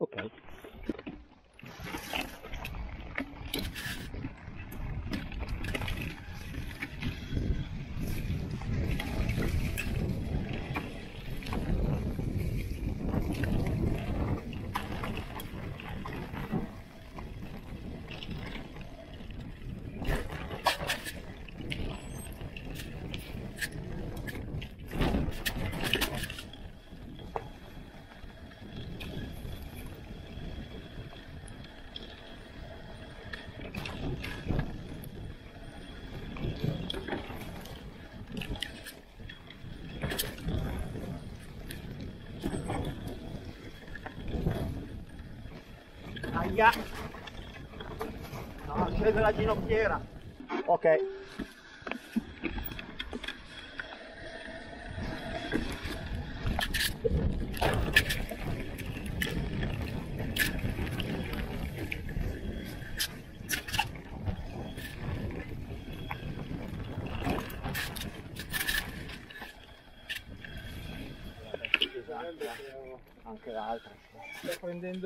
Ok. Aia! No, ho preso la ginocchiera. Ok. Anche l'altra. Sto prendendo